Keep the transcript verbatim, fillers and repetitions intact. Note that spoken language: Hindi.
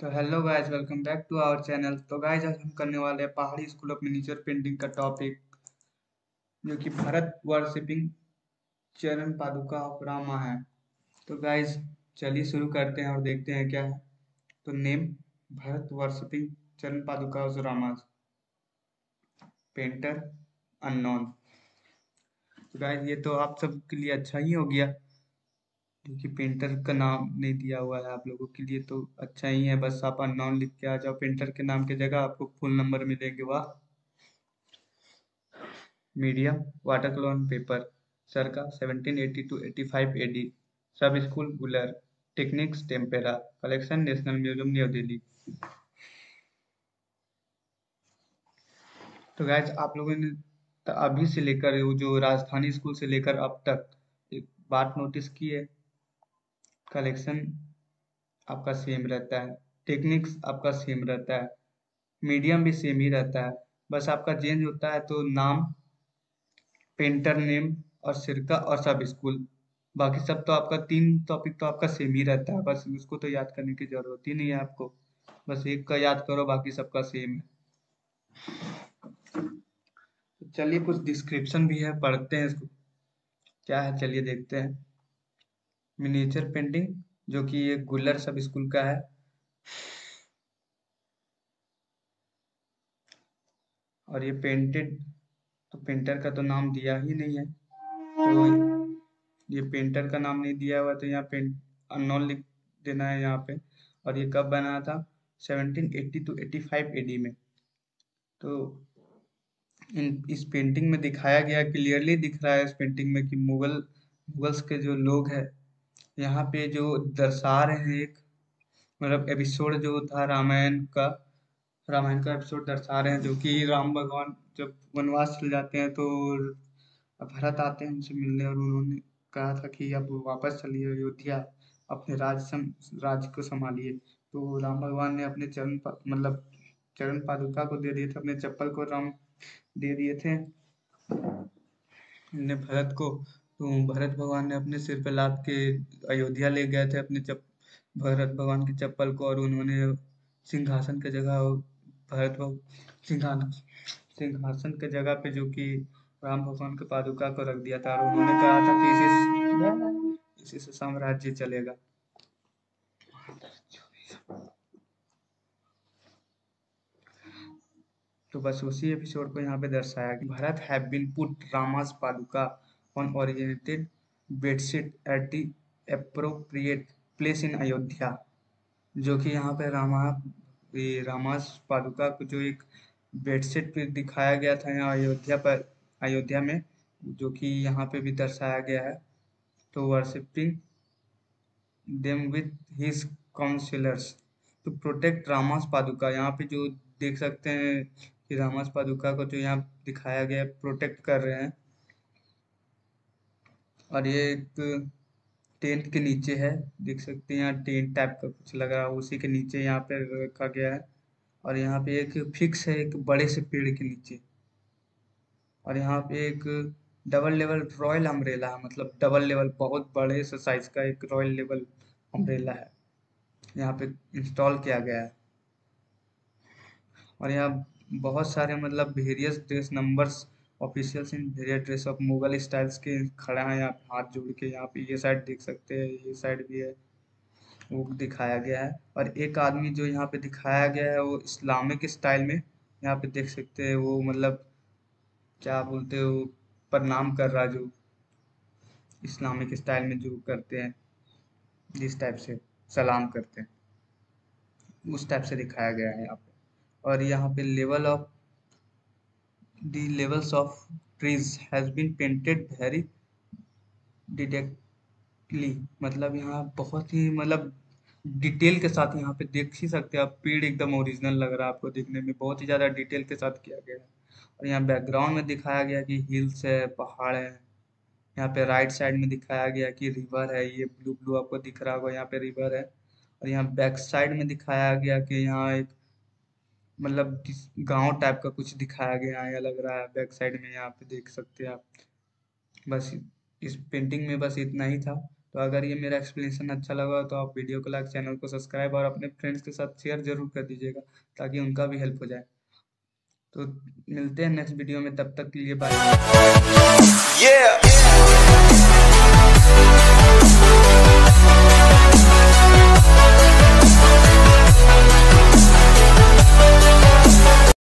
तो hello guys, welcome back to our channel. तो गाइज आज हम करने वाले हैं Pahari school of miniature painting का टॉपिक, जो कि भरत वर्शिपिंग चरण पादुका ऑफ रामा है। तो गाइज चलिए शुरू करते हैं और देखते हैं क्या है। तो name Bharat worshipping charan paduka of Rama, painter unknown. तो गाइज ये तो आप सब के लिए अच्छा ही हो गया, क्योंकि पेंटर का नाम नहीं दिया हुआ है आप लोगों के लिए, तो अच्छा ही है। बस आप अननोन लिख के आ जाओ, पेंटर के नाम की जगह आपको फुल नंबर मिलेंगे। वाह। Media water colour on paper, sir का सत्रह सौ अस्सी टू पचासी AD, sub school Guler, techniques tempera, collection national museum new Delhi. तो गाइज आप लोगों ने अभी से लेकर जो राजस्थानी स्कूल से लेकर अब तक एक बात नोटिस की है, कलेक्शन आपका सेम रहता है, टेक्निक्स आपका सेम रहता है, मीडियम भी सेम ही रहता है, बस आपका चेंज होता है तो नाम, पेंटर नेम और सिरका और सब स्कूल। बाकी सब तो आपका तीन टॉपिक तो आपका सेम ही रहता है, बस उसको तो याद करने की जरूरत ही नहीं है आपको, बस एक का याद करो, बाकी सबका सेम है। चलिए कुछ डिस्क्रिप्शन भी है, पढ़ते हैं इसको क्या है, चलिए देखते हैं। मिनिएचर पेंटिंग, जो कि ये गुल्लर सब स्कूल का है, और ये पेंटेड, तो पेंटर का तो नाम दिया ही नहीं है, तो ये पेंटर का नाम नहीं दिया हुआ, तो यहाँ पेंट अननोन लिख देना है यहाँ पे। और ये कब बना था, सत्रह सौ अस्सी टू पचासी एडी में। तो इन इस पेंटिंग में दिखाया गया, क्लियरली दिख रहा है इस पेंटिंग में कि मुगल मुगल्स के जो लोग हैं यहाँ पे जो दर्शा रहे हैं, एक मतलब एपिसोड जो था रामायण का, रामायण का एपिसोड दर्शा रहे हैं, जो कि राम भगवान जब वनवास चले जाते हैं तो भरत आते हैं उनसे मिलने, और उन्होंने कहा था कि अब वापस चलिए अयोध्या, अपने राज सम, राज्य को संभालिए। तो राम भगवान ने अपने चरण मतलब चरण पादुका को दे दिए थे, अपने चप्पल को राम दे दिए थे ने भरत को। तो भरत भगवान ने अपने सिर पे लाद के अयोध्या ले गए थे अपने चप भरत भगवान की चप्पल को, और उन्होंने सिंहासन के जगह भरत सिंहासन सिंहासन के जगह पे जो कि राम भगवान के पादुका को रख दिया था, और उन्होंने कहा था कि इसी इसी से साम्राज्य चलेगा। तो बस उसी एपिसोड को यहाँ पे दर्शाया कि Bharat have been put Rama's paduka on oriented bedsheet at the appropriate place in Ayodhya, जो कि यहाँ पे रामा रामास पादुका को जो एक बेडशीट पे दिखाया गया था यहाँ अयोध्या पर, अयोध्या में, जो कि यहाँ पे भी दर्शाया गया है। तो worshipping them with his councillors to protect Rama's paduka, यहाँ पे जो देख सकते हैं कि रामास पादुका को जो यहाँ दिखाया गया है प्रोटेक्ट कर रहे हैं, और ये एक टेंट के नीचे है, देख सकते हैं यहाँ टेंट टाइप का कुछ लगा है, उसी के नीचे यहाँ पे रखा गया है। और यहाँ पे एक फिक्स है एक बड़े से पेड़ के नीचे, और यहाँ पे एक डबल लेवल रॉयल अम्ब्रेला है, मतलब डबल लेवल बहुत बड़े से साइज का एक रॉयल लेवल अम्ब्रेला है यहाँ पे इंस्टॉल किया गया है। और यहाँ बहुत सारे मतलब various dress numbers officials in various dress of Mughal styles के खड़ा है यहाँ पे, हाथ जोड़ के। यहाँ पे ये साइड देख सकते हैं, ये साइड भी है, वो दिखाया गया है। और एक आदमी जो यहाँ पे दिखाया गया है वो इस्लामिक स्टाइल में, यहाँ पे देख सकते हैं वो मतलब क्या बोलते हैं, वो प्रणाम कर रहा, जो इस्लामिक स्टाइल में जो करते हैं, जिस टाइप से सलाम करते हैं, उस टाइप से दिखाया गया है यहाँ पे। और यहाँ पे level of The levels of trees has been painted very didactically, मतलब यहाँ बहुत ही मतलब डिटेल के साथ यहाँ पे देख ही सकते हैं आप, पेड़ एकदम ओरिजिनल लग रहा है आपको देखने में, बहुत ही ज़्यादा डिटेल के साथ किया गया है। और यहाँ बैकग्राउंड में दिखाया गया कि हिल्स है, पहाड़ है, यहाँ पे राइट साइड में दिखाया गया कि रिवर है, ये ब्लू ब्लू आपको दिख रहा होगा, यहाँ पे रिवर है। और यहाँ बैक साइड में दिखाया गया कि यहाँ एक मतलब गांव टाइप का कुछ दिखाया गया है, लग रहा है बैक साइड में, यहाँ पे देख सकते हैं आप। बस इस पेंटिंग में बस इतना ही था। तो अगर ये मेरा एक्सप्लेनेशन अच्छा लगा तो आप वीडियो को लाइक, चैनल को सब्सक्राइब और अपने फ्रेंड्स के साथ शेयर जरूर कर दीजिएगा ताकि उनका भी हेल्प हो जाए। तो मिलते हैं नेक्स्ट वीडियो में, तब तक के लिए बाय।